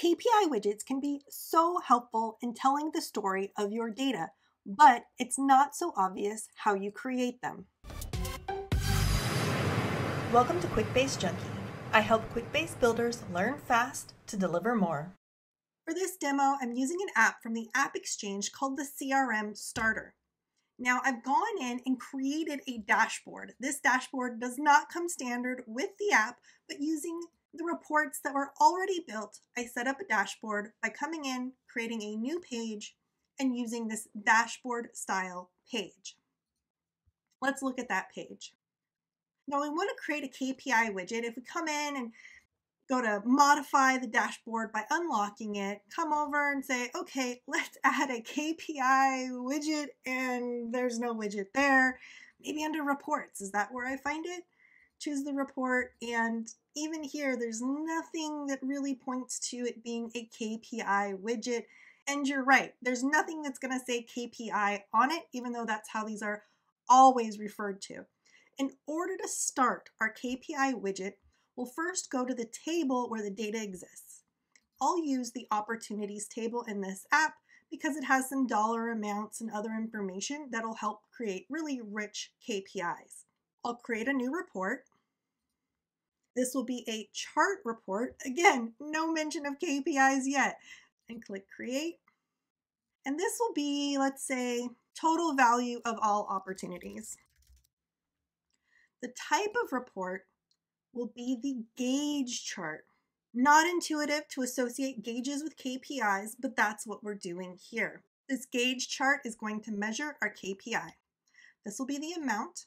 KPI widgets can be so helpful in telling the story of your data, but it's not so obvious how you create them. Welcome to QuickBase Junkie. I help QuickBase builders learn fast to deliver more. For this demo, I'm using an app from the App Exchange called the CRM Starter. Now I've gone in and created a dashboard. This dashboard does not come standard with the app, but using the reports that were already built, I set up a dashboard by coming in, creating a new page, and using this dashboard style page. Let's look at that page. Now we want to create a KPI widget. If we come in and go to modify the dashboard by unlocking it, come over and say, okay, let's add a KPI widget, and there's no widget there. Maybe under reports, is that where I find it? Choose the report, and even here, there's nothing that really points to it being a KPI widget. And you're right, there's nothing that's gonna say KPI on it, even though that's how these are always referred to. In order to start our KPI widget, we'll first go to the table where the data exists. I'll use the opportunities table in this app because it has some dollar amounts and other information that'll help create really rich KPIs. I'll create a new report. This will be a chart report. Again, no mention of KPIs yet. And click create. And this will be, let's say, total value of all opportunities. The type of report will be the gauge chart. Not intuitive to associate gauges with KPIs, but that's what we're doing here. This gauge chart is going to measure our KPI. This will be the amount.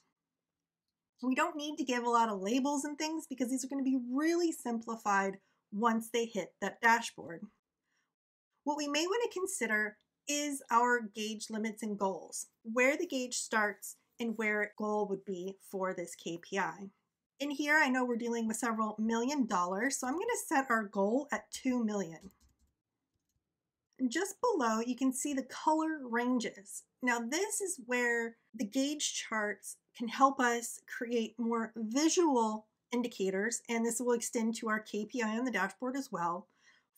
We don't need to give a lot of labels and things because these are going to be really simplified once they hit that dashboard. What we may want to consider is our gauge limits and goals, where the gauge starts and where a goal would be for this KPI. In here, I know we're dealing with several $1 million, so I'm going to set our goal at 2 million. And just below, you can see the color ranges. Now, this is where the gauge charts can help us create more visual indicators, and this will extend to our KPI on the dashboard as well,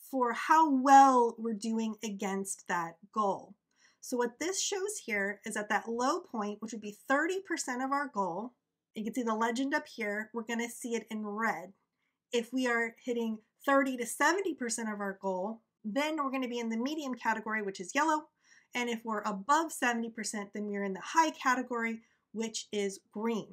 for how well we're doing against that goal. So what this shows here is at that low point, which would be 30% of our goal, you can see the legend up here, we're gonna see it in red. If we are hitting 30 to 70% of our goal, then we're gonna be in the medium category, which is yellow. And if we're above 70%, then we're in the high category, which is green.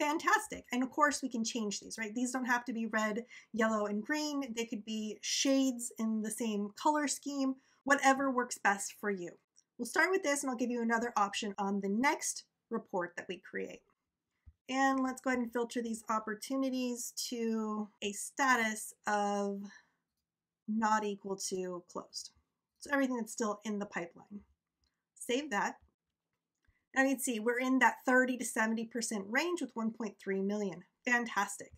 Fantastic. And of course we can change these, right? These don't have to be red, yellow, and green. They could be shades in the same color scheme, whatever works best for you. We'll start with this and I'll give you another option on the next report that we create. And let's go ahead and filter these opportunities to a status of not equal to closed. So everything that's still in the pipeline. Save that. Now you can see we're in that 30 to 70% range with 1.3 million. Fantastic.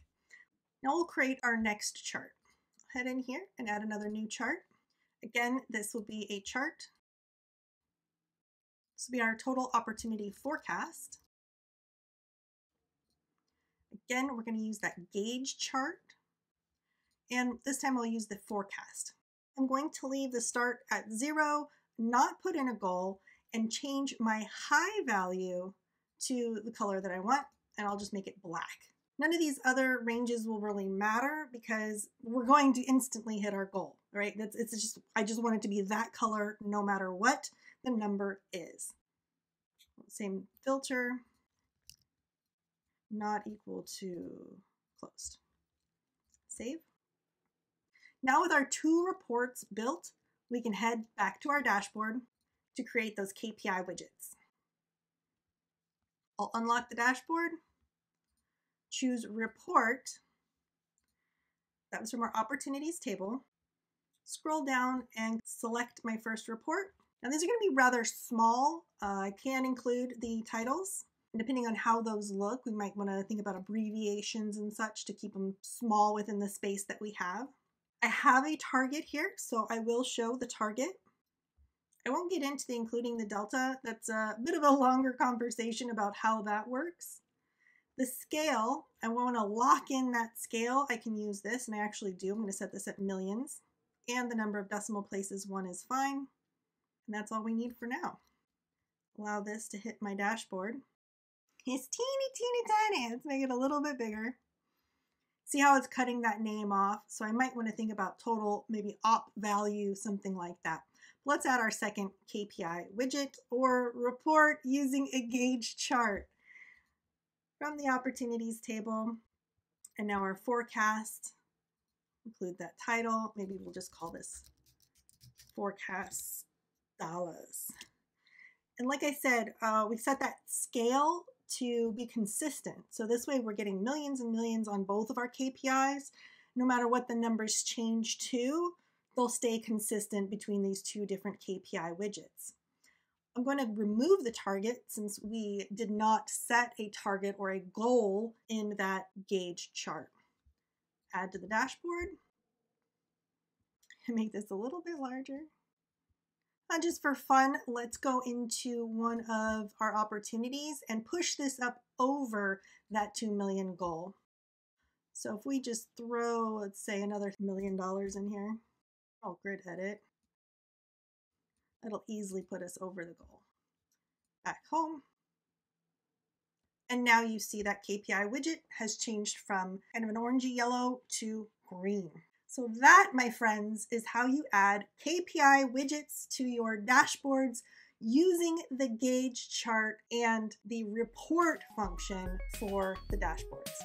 Now we'll create our next chart. Head in here and add another new chart. Again, this will be a chart. This will be our total opportunity forecast. Again, we're going to use that gauge chart. And this time we'll use the forecast. I'm going to leave the start at 0, not put in a goal, and change my high value to the color that I want, and I'll just make it black. None of these other ranges will really matter because we're going to instantly hit our goal, right? It's just, I just want it to be that color no matter what the number is. Same filter, not equal to closed. Save. Now with our two reports built, we can head back to our dashboard to create those KPI widgets. I'll unlock the dashboard, choose report, that was from our opportunities table, scroll down and select my first report. Now these are gonna be rather small. I can include the titles, and depending on how those look, we might wanna think about abbreviations and such to keep them small within the space that we have. I have a target here, so I will show the target. I won't get into the including the delta. That's a bit of a longer conversation about how that works. The scale, I want to lock in that scale. I can use this, and I actually do. I'm going to set this at millions. and the number of decimal places 1 is fine. And that's all we need for now. Allow this to hit my dashboard. It's teeny, teeny, tiny. Let's make it a little bit bigger. See how it's cutting that name off. So I might want to think about total, maybe op value, something like that. Let's add our second KPI widget or report using a gauge chart from the opportunities table. And now our forecast, include that title. Maybe we'll just call this forecast dollars. And like I said, we set that scale to be consistent. So this way we're getting millions and millions on both of our KPIs. No matter what the numbers change to, they'll stay consistent between these two different KPI widgets. I'm going to remove the target since we did not set a target or a goal in that gauge chart. Add to the dashboard and make this a little bit larger. And just for fun, let's go into one of our opportunities and push this up over that 2 million goal. So if we just throw, let's say, another $1 million in here, I'll grid edit. It'll easily put us over the goal. Back home. And now you see that KPI widget has changed from kind of an orangey yellow to green. So that, my friends, is how you add KPI widgets to your dashboards using the gauge chart and the report function for the dashboards.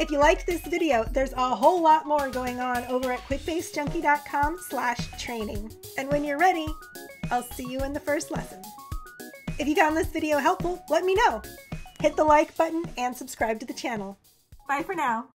If you liked this video, there's a whole lot more going on over at QuickBaseJunkie.com/training. And when you're ready, I'll see you in the first lesson. If you found this video helpful, let me know. Hit the like button and subscribe to the channel. Bye for now.